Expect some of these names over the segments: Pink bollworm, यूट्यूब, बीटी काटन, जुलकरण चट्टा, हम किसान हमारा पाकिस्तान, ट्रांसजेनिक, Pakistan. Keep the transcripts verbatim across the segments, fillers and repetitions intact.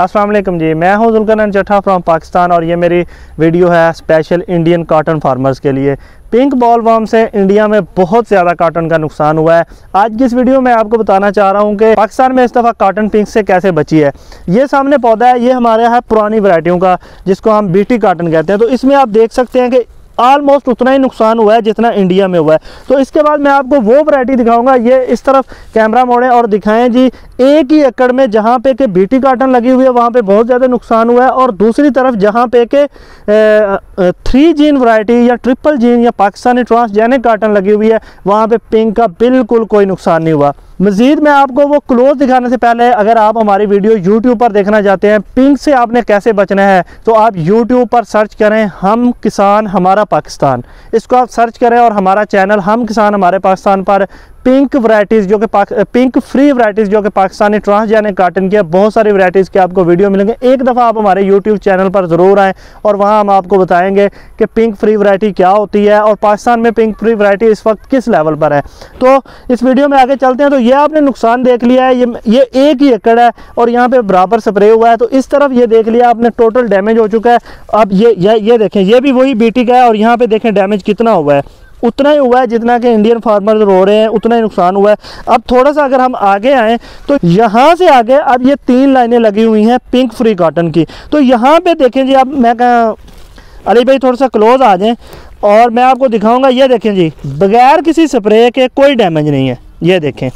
अस्सलाम वालेकुम जी, मैं हूं जुलकरण चट्टा फ्रॉम पाकिस्तान और ये मेरी वीडियो है स्पेशल इंडियन कॉटन फार्मर्स के लिए। पिंक बॉलवर्म से इंडिया में बहुत ज़्यादा काटन का नुकसान हुआ है। आज की इस वीडियो में आपको बताना चाह रहा हूँ कि पाकिस्तान में इस दफ़ा काटन पिंक से कैसे बची है। ये सामने पौधा है, ये हमारे यहाँ पुरानी वैरायटियों का जिसको हम बीटी काटन कहते हैं। तो इसमें आप देख सकते हैं कि ऑलमोस्ट उतना ही नुकसान हुआ है जितना इंडिया में हुआ है। तो इसके बाद मैं आपको वो वैरायटी दिखाऊंगा, ये इस तरफ कैमरा मोड़ें और दिखाएं जी। एक ही एकड़ में जहाँ पे के बीटी काटन लगी हुई है वहाँ पे बहुत ज़्यादा नुकसान हुआ है और दूसरी तरफ जहाँ पे के थ्री जीन वैरायटी या ट्रिपल जीन या पाकिस्तानी ट्रांसजेनिक काटन लगी हुई है वहाँ पर पिंक का बिल्कुल कोई नुकसान नहीं हुआ। मज़ीद मैं आपको वो क्लोज दिखाने से पहले, अगर आप हमारी वीडियो यूट्यूब पर देखना चाहते हैं पिंक से आपने कैसे बचना है, तो आप यूट्यूब पर सर्च करें हम किसान हमारा पाकिस्तान, इसको आप सर्च करें और हमारा चैनल हम किसान हमारे पाकिस्तान पर पिंक वैरायटीज़ जो कि पिंक फ्री वैरायटीज़ जो कि पाकिस्तानी ट्रांसजेनिक काटन की है, बहुत सारी वैरायटीज़ के आपको वीडियो मिलेंगे। एक दफ़ा आप हमारे यूट्यूब चैनल पर ज़रूर आएँ और वहाँ हम आपको बताएंगे कि पिंक फ्री वैरायटी क्या होती है और पाकिस्तान में पिंक फ्री वैरायटी इस वक्त किस लेवल पर है। तो इस वीडियो में आगे चलते हैं। तो ये आपने नुकसान देख लिया है, ये ये एक ही एकड़ है और यहाँ पर बराबर स्प्रे हुआ है। तो इस तरफ ये देख लिया आपने, टोटल डैमेज हो चुका है। अब ये ये ये देखें, ये भी वही बीटी का है और यहाँ पर देखें डैमेज कितना हुआ है, उतना ही हुआ है जितना कि इंडियन फार्मर्स रो रहे हैं, उतना ही नुकसान हुआ है। अब थोड़ा सा अगर हम आगे आएँ तो यहाँ से आगे अब ये तीन लाइनें लगी हुई हैं पिंक फ्री कॉटन की। तो यहाँ पे देखें जी, अब मैं अली भाई थोड़ा सा क्लोज आ जाएं और मैं आपको दिखाऊंगा। ये देखें जी, बगैर किसी स्प्रे के कोई डैमेज नहीं है। ये देखें,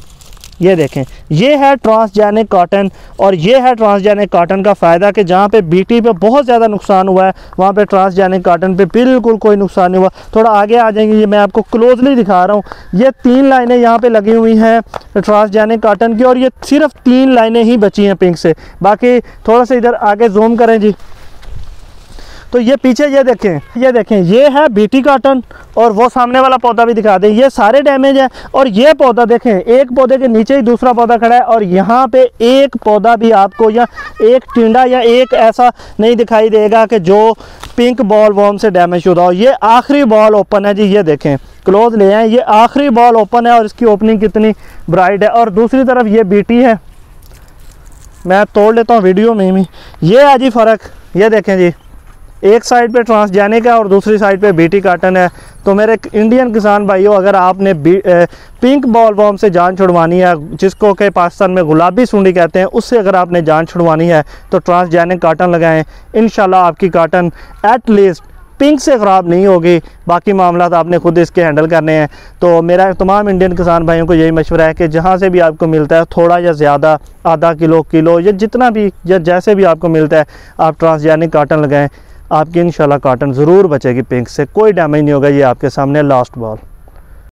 ये देखें, ये है ट्रांसजेनिक कॉटन और ये है ट्रांसजेनिक कॉटन का फ़ायदा कि जहाँ पे बीटी पे बहुत ज़्यादा नुकसान हुआ है वहाँ पे ट्रांसजेनिक कॉटन पे बिल्कुल कोई नुकसान नहीं हुआ। थोड़ा आगे आ जाएंगे, ये मैं आपको क्लोजली दिखा रहा हूँ। ये तीन लाइनें यहाँ पे लगी हुई हैं ट्रांसजेनिक कॉटन की और ये सिर्फ तीन लाइनें ही बची हैं पिंक से। बाकी थोड़ा सा इधर आगे जूम करें जी, तो ये पीछे ये देखें, ये देखें, ये है बीटी काटन और वो सामने वाला पौधा भी दिखा दें, ये सारे डैमेज है। और ये पौधा देखें, एक पौधे के नीचे ही दूसरा पौधा खड़ा है और यहाँ पे एक पौधा भी आपको या एक टिंडा या एक ऐसा नहीं दिखाई देगा कि जो पिंक बॉलवर्म से डैमेज हो रहा हो। ये आखिरी बॉल ओपन है जी, ये देखें, क्लोज ले आए, ये आखिरी बॉल ओपन है और इसकी ओपनिंग कितनी ब्राइट है। और दूसरी तरफ ये बीटी है, मैं तोड़ लेता हूँ वीडियो में ही। ये है जी फ़र्क, ये देखें जी, एक साइड पे ट्रांसजेनिक है और दूसरी साइड पे बीटी काटन है। तो मेरे इंडियन किसान भाइयों, अगर आपने ए, पिंक बॉलवर्म से जान छुड़वानी है, जिसको के पाकिस्तान में गुलाबी सूंडी कहते हैं, उससे अगर आपने जान छुड़वानी है तो ट्रांसजेनिक काटन लगाएं। इंशाल्लाह आपकी काटन एटलीस्ट पिंक से ख़राब नहीं होगी। बाकी मामला तो आपने खुद इसके हैंडल करने हैं। तो मेरा तमाम इंडियन किसान भाइयों को यही मशवरा है कि जहाँ से भी आपको मिलता है थोड़ा या ज़्यादा, आधा किलो, किलो या जितना भी या जैसे भी आपको मिलता है, आप ट्रांसजेनिक काटन लगाएँ। आपकी इंशाल्लाह कॉटन ज़रूर बचेगी, पिंक से कोई डैमेज नहीं होगा। ये आपके सामने लास्ट बॉल।